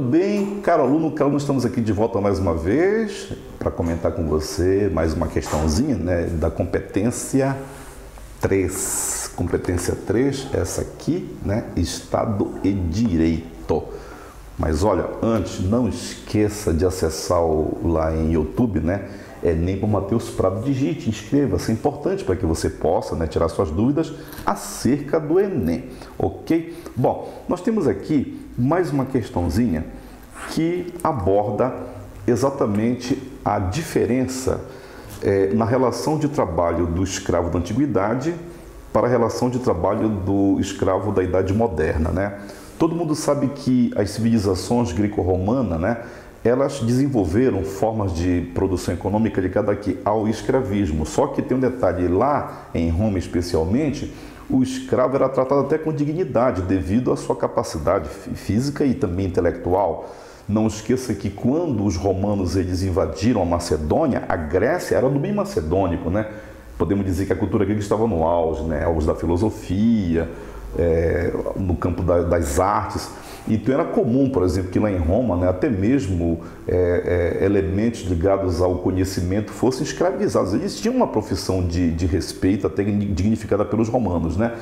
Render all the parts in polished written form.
bem, caro aluno, estamos aqui de volta mais uma vez para comentar com você mais uma questãozinha, né, da competência 3. Competência 3, essa aqui, né, Estado e Direito. Mas olha, antes, não esqueça de acessar lá em YouTube, né, Enem por Matheus Prado, digite, inscreva-se, é importante para que você possa, né, tirar suas dúvidas acerca do Enem, ok? Bom, nós temos aqui mais uma questãozinha que aborda exatamente a diferença na relação de trabalho do escravo da antiguidade para a relação de trabalho do escravo da idade moderna, né? Todo mundo sabe que as civilizações greco-romana, né, elas desenvolveram formas de produção econômica ligada aqui ao escravismo. Só que tem um detalhe, lá em Roma especialmente, o escravo era tratado até com dignidade devido à sua capacidade física e também intelectual. Não esqueça que quando os romanos eles invadiram a Macedônia, a Grécia era do bem macedônico, né? Podemos dizer que a cultura grega estava no auge, né? Auge da filosofia, no campo das artes. Então era comum, por exemplo, que lá em Roma, né, até mesmo elementos ligados ao conhecimento fossem escravizados. Eles tinham uma profissão de respeito, até dignificada pelos romanos, né?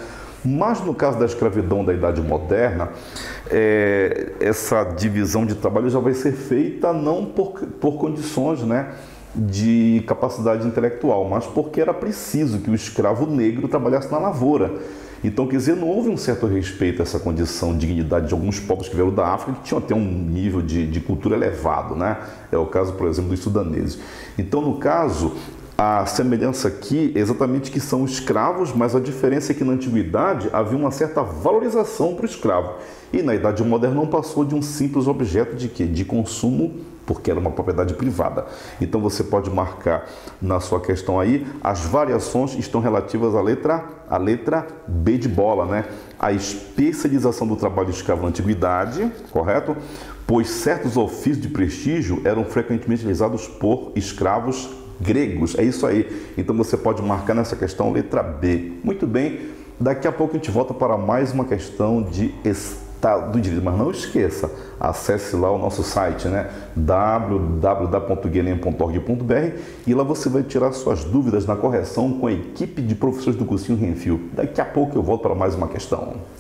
Mas no caso da escravidão da Idade Moderna, essa divisão de trabalho já vai ser feita não por condições, né, de capacidade intelectual, mas porque era preciso que o escravo negro trabalhasse na lavoura. Então, quer dizer, não houve um certo respeito a essa condição de dignidade de alguns povos que vieram da África, que tinham até um nível de cultura elevado, né? É o caso, por exemplo, dos sudaneses. Então, no caso, a semelhança aqui é exatamente que são escravos, mas a diferença é que na antiguidade havia uma certa valorização para o escravo. E na Idade Moderna não passou de um simples objeto de quê? De consumo, porque era uma propriedade privada. Então, você pode marcar na sua questão aí, as variações estão relativas à letra B de bola, né? A especialização do trabalho escravo na antiguidade, correto? Pois certos ofícios de prestígio eram frequentemente realizados por escravos gregos. É isso aí. Então, você pode marcar nessa questão letra B. Muito bem. Daqui a pouco a gente volta para mais uma questão de Estado de Direito, mas não esqueça, acesse lá o nosso site, né, www.genem.org.br, e lá você vai tirar suas dúvidas na correção com a equipe de professores do cursinho Renfio. Daqui a pouco eu volto para mais uma questão.